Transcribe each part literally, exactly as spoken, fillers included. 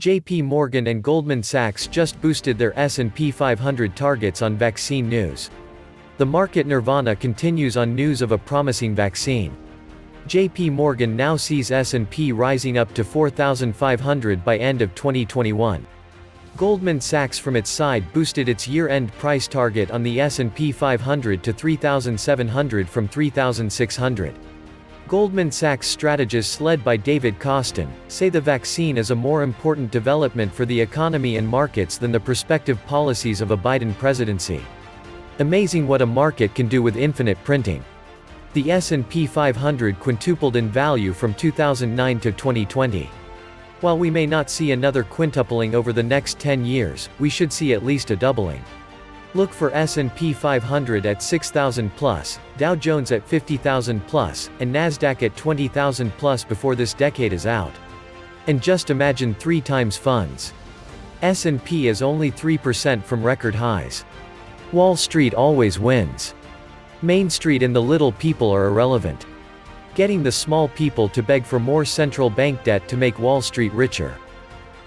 J P Morgan and Goldman Sachs just boosted their S and P five hundred targets on vaccine news. The market nirvana continues on news of a promising vaccine. J P Morgan now sees S and P rising up to four thousand five hundred by end of twenty twenty-one. Goldman Sachs from its side boosted its year-end price target on the S and P five hundred to three thousand seven hundred from three thousand six hundred. Goldman Sachs strategists led by David Kostin say the vaccine is a more important development for the economy and markets than the prospective policies of a Biden presidency. Amazing what a market can do with infinite printing. The S and P five hundred quintupled in value from two thousand nine to twenty twenty. While we may not see another quintupling over the next ten years, we should see at least a doubling. Look for S and P five hundred at six thousand plus, Dow Jones at fifty thousand plus, and NASDAQ at twenty thousand plus before this decade is out. And just imagine three times funds. S and P is only three percent from record highs. Wall Street always wins. Main Street and the little people are irrelevant. Getting the small people to beg for more central bank debt to make Wall Street richer.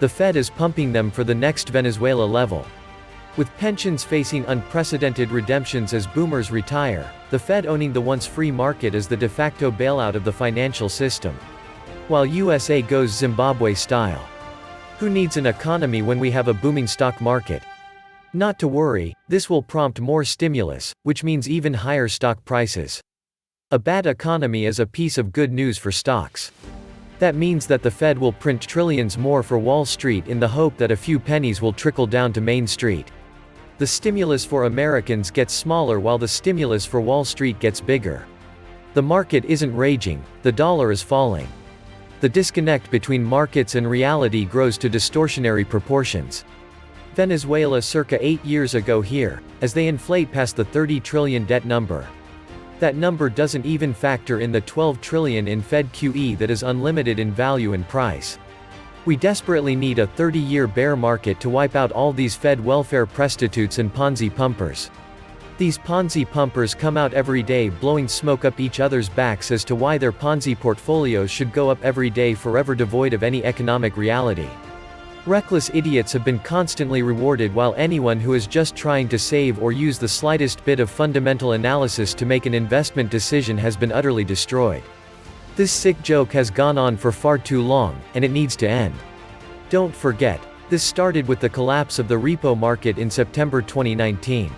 The Fed is pumping them for the next Venezuela level. With pensions facing unprecedented redemptions as boomers retire, the Fed owning the once free market is the de facto bailout of the financial system. While U S A goes Zimbabwe style. Who needs an economy when we have a booming stock market? Not to worry, this will prompt more stimulus, which means even higher stock prices. A bad economy is a piece of good news for stocks. That means that the Fed will print trillions more for Wall Street in the hope that a few pennies will trickle down to Main Street. The stimulus for Americans gets smaller while the stimulus for Wall Street gets bigger. The market isn't raging, the dollar is falling. The disconnect between markets and reality grows to distortionary proportions. Venezuela circa eight years ago here, as they inflate past the thirty trillion debt number. That number doesn't even factor in the twelve trillion in Fed Q E that is unlimited in value and price. We desperately need a thirty-year bear market to wipe out all these Fed welfare prostitutes and Ponzi pumpers. These Ponzi pumpers come out every day blowing smoke up each other's backs as to why their Ponzi portfolios should go up every day forever devoid of any economic reality. Reckless idiots have been constantly rewarded while anyone who is just trying to save or use the slightest bit of fundamental analysis to make an investment decision has been utterly destroyed. This sick joke has gone on for far too long, and it needs to end. Don't forget, this started with the collapse of the repo market in September twenty nineteen.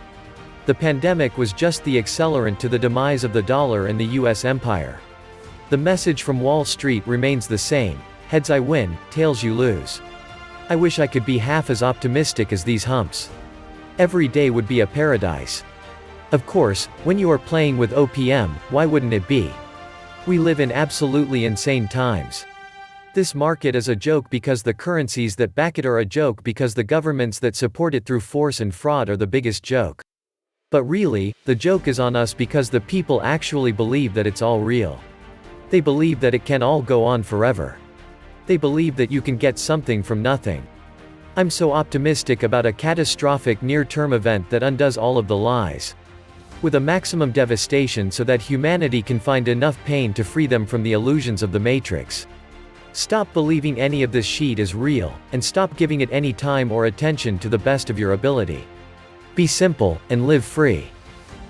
The pandemic was just the accelerant to the demise of the dollar and the U S empire. The message from Wall Street remains the same, heads I win, tails you lose. I wish I could be half as optimistic as these humps. Every day would be a paradise. Of course, when you are playing with O P M, why wouldn't it be? We live in absolutely insane times. This market is a joke because the currencies that back it are a joke because the governments that support it through force and fraud are the biggest joke. But really, the joke is on us because the people actually believe that it's all real. They believe that it can all go on forever. They believe that you can get something from nothing. I'm so optimistic about a catastrophic near-term event that undoes all of the lies. With a maximum devastation so that humanity can find enough pain to free them from the illusions of the Matrix. Stop believing any of this shit is real, and stop giving it any time or attention to the best of your ability. Be simple, and live free.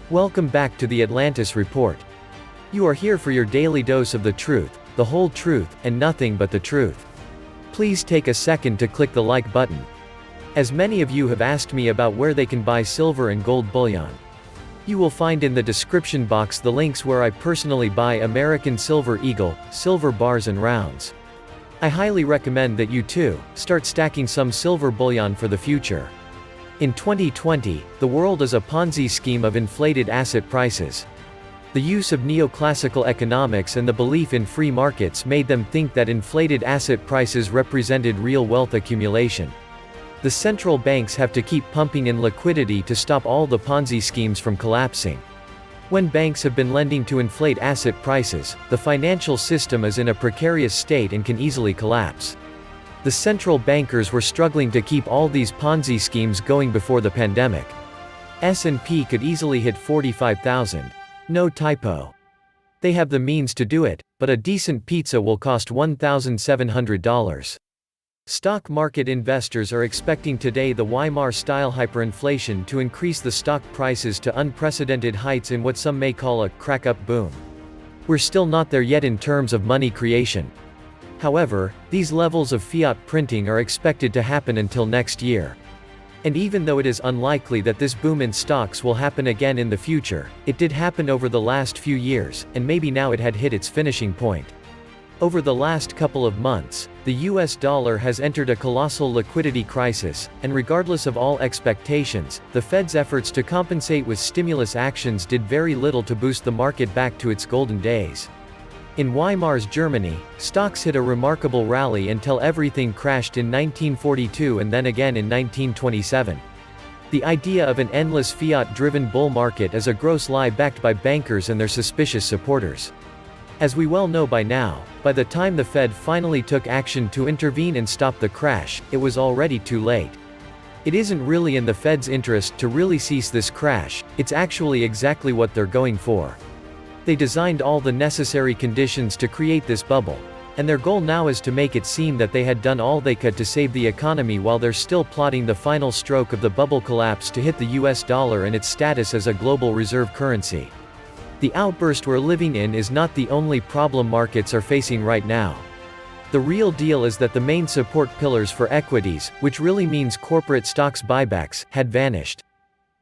Welcome back to the Atlantis Report. You are here for your daily dose of the truth. The whole truth, and nothing but the truth. Please take a second to click the like button. As many of you have asked me about where they can buy silver and gold bullion. You will find in the description box the links where I personally buy American Silver Eagle, silver bars and rounds. I highly recommend that you too, start stacking some silver bullion for the future. In twenty twenty, the world is a Ponzi scheme of inflated asset prices. The use of neoclassical economics and the belief in free markets made them think that inflated asset prices represented real wealth accumulation. The central banks have to keep pumping in liquidity to stop all the Ponzi schemes from collapsing. When banks have been lending to inflate asset prices, the financial system is in a precarious state and can easily collapse. The central bankers were struggling to keep all these Ponzi schemes going before the pandemic. S and P could easily hit forty-five thousand. No typo. They have the means to do it, but a decent pizza will cost one thousand seven hundred dollars. Stock market investors are expecting today the Weimar-style hyperinflation to increase the stock prices to unprecedented heights in what some may call a crack-up boom. We're still not there yet in terms of money creation. However, these levels of fiat printing are expected to happen until next year. And even though it is unlikely that this boom in stocks will happen again in the future, it did happen over the last few years, and maybe now it had hit its finishing point. Over the last couple of months, the U S dollar has entered a colossal liquidity crisis, and regardless of all expectations, the Fed's efforts to compensate with stimulus actions did very little to boost the market back to its golden days. In Weimar's Germany, stocks hit a remarkable rally until everything crashed in nineteen forty-two and then again in nineteen twenty-seven. The idea of an endless fiat-driven bull market is a gross lie backed by bankers and their suspicious supporters. As we well know by now, by the time the Fed finally took action to intervene and stop the crash, it was already too late. It isn't really in the Fed's interest to really cease this crash, it's actually exactly what they're going for. They designed all the necessary conditions to create this bubble, and their goal now is to make it seem that they had done all they could to save the economy while they're still plotting the final stroke of the bubble collapse to hit the U S dollar and its status as a global reserve currency. The outburst we're living in is not the only problem markets are facing right now. The real deal is that the main support pillars for equities, which really means corporate stocks buybacks, had vanished.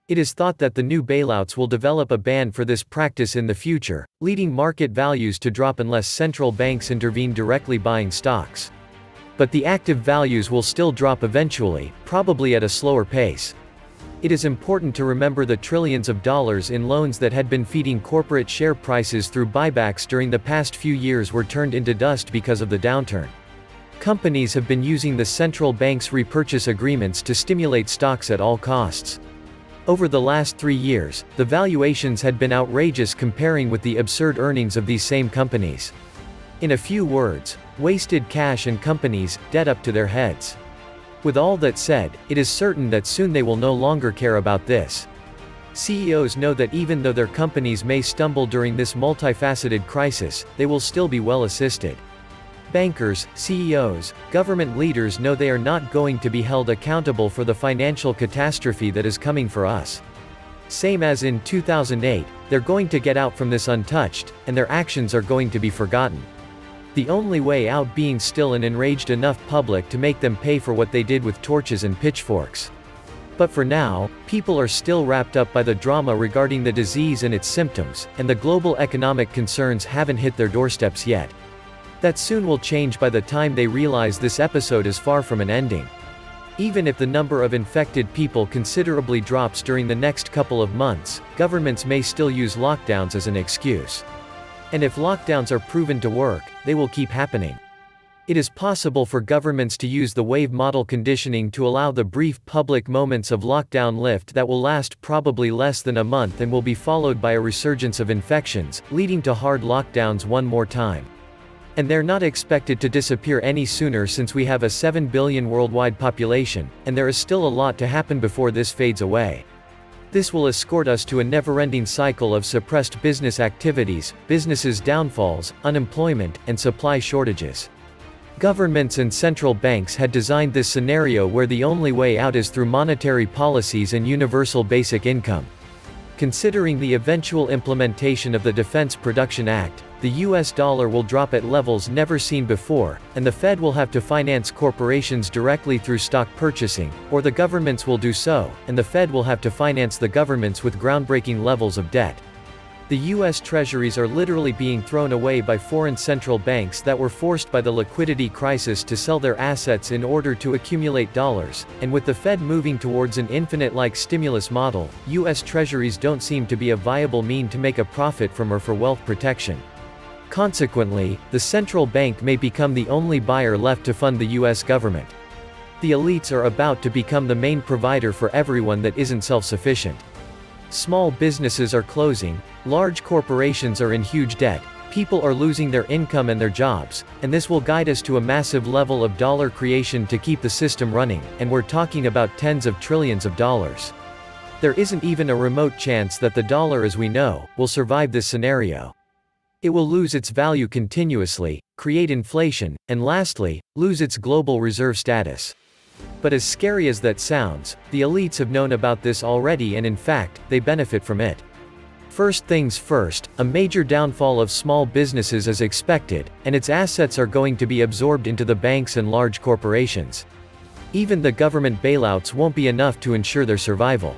It is thought that the new bailouts will develop a ban for this practice in the future, leading market values to drop unless central banks intervene directly buying stocks. But the active values will still drop eventually, probably at a slower pace. It is important to remember the trillions of dollars in loans that had been feeding corporate share prices through buybacks during the past few years were turned into dust because of the downturn. Companies have been using the central bank's repurchase agreements to stimulate stocks at all costs. Over the last three years, the valuations had been outrageous comparing with the absurd earnings of these same companies. In a few words, wasted cash and companies, debt up to their heads. With all that said, it is certain that soon they will no longer care about this. C E Os know that even though their companies may stumble during this multifaceted crisis, they will still be well assisted. Bankers, C E Os, government leaders know they are not going to be held accountable for the financial catastrophe that is coming for us. Same as in two thousand eight, they're going to get out from this untouched, and their actions are going to be forgotten. The only way out being still an enraged enough public to make them pay for what they did with torches and pitchforks. But for now, people are still wrapped up by the drama regarding the disease and its symptoms, and the global economic concerns haven't hit their doorsteps yet. That soon will change by the time they realize this episode is far from an ending. Even if the number of infected people considerably drops during the next couple of months, governments may still use lockdowns as an excuse. And if lockdowns are proven to work, they will keep happening. It is possible for governments to use the wave model conditioning to allow the brief public moments of lockdown lift that will last probably less than a month and will be followed by a resurgence of infections, leading to hard lockdowns one more time. And they're not expected to disappear any sooner since we have a seven billion worldwide population, and there is still a lot to happen before this fades away. This will escort us to a never-ending cycle of suppressed business activities, businesses' downfalls, unemployment, and supply shortages. Governments and central banks had designed this scenario where the only way out is through monetary policies and universal basic income. Considering the eventual implementation of the Defense Production Act, the U S dollar will drop at levels never seen before, and the Fed will have to finance corporations directly through stock purchasing, or the governments will do so, and the Fed will have to finance the governments with groundbreaking levels of debt. The U S treasuries are literally being thrown away by foreign central banks that were forced by the liquidity crisis to sell their assets in order to accumulate dollars, and with the Fed moving towards an infinite-like stimulus model, U S treasuries don't seem to be a viable mean to make a profit from or for wealth protection. Consequently, the central bank may become the only buyer left to fund the U S government. The elites are about to become the main provider for everyone that isn't self-sufficient. Small businesses are closing, large corporations are in huge debt, people are losing their income and their jobs, and this will guide us to a massive level of dollar creation to keep the system running, and we're talking about tens of trillions of dollars. There isn't even a remote chance that the dollar as we know, will survive this scenario. It will lose its value continuously, create inflation, and lastly, lose its global reserve status. But as scary as that sounds, the elites have known about this already, and in fact, they benefit from it. First things first, a major downfall of small businesses is expected, and its assets are going to be absorbed into the banks and large corporations. Even the government bailouts won't be enough to ensure their survival.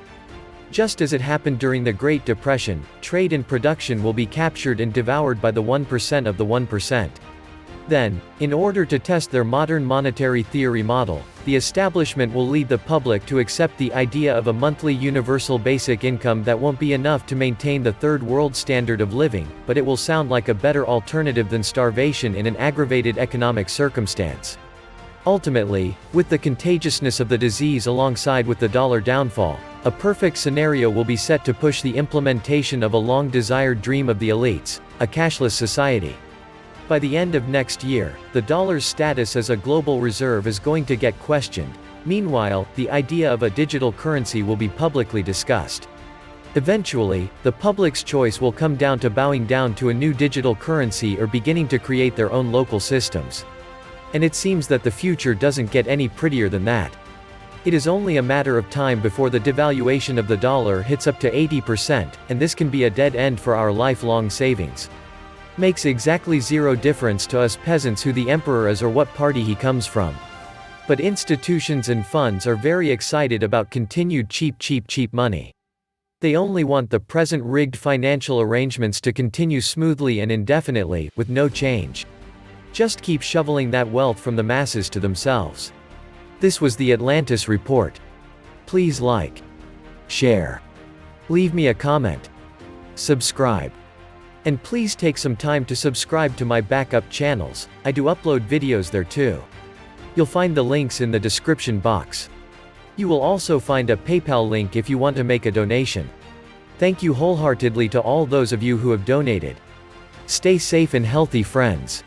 Just as it happened during the Great Depression, trade and production will be captured and devoured by the one percent of the one percent. Then, in order to test their modern monetary theory model, the establishment will lead the public to accept the idea of a monthly universal basic income that won't be enough to maintain the third world standard of living, but it will sound like a better alternative than starvation in an aggravated economic circumstance. Ultimately, with the contagiousness of the disease alongside with the dollar downfall, a perfect scenario will be set to push the implementation of a long-desired dream of the elites, a cashless society. By the end of next year, the dollar's status as a global reserve is going to get questioned. Meanwhile, the idea of a digital currency will be publicly discussed. Eventually, the public's choice will come down to bowing down to a new digital currency or beginning to create their own local systems. And it seems that the future doesn't get any prettier than that. It is only a matter of time before the devaluation of the dollar hits up to eighty percent, and this can be a dead end for our lifelong savings. Makes exactly zero difference to us peasants who the emperor is or what party he comes from. But institutions and funds are very excited about continued cheap cheap cheap money. They only want the present rigged financial arrangements to continue smoothly and indefinitely, with no change. Just keep shoveling that wealth from the masses to themselves. This was the Atlantis Report. Please like, share, leave me a comment, subscribe. And please take some time to subscribe to my backup channels, I do upload videos there too. You'll find the links in the description box. You will also find a PayPal link if you want to make a donation. Thank you wholeheartedly to all those of you who have donated. Stay safe and healthy, friends.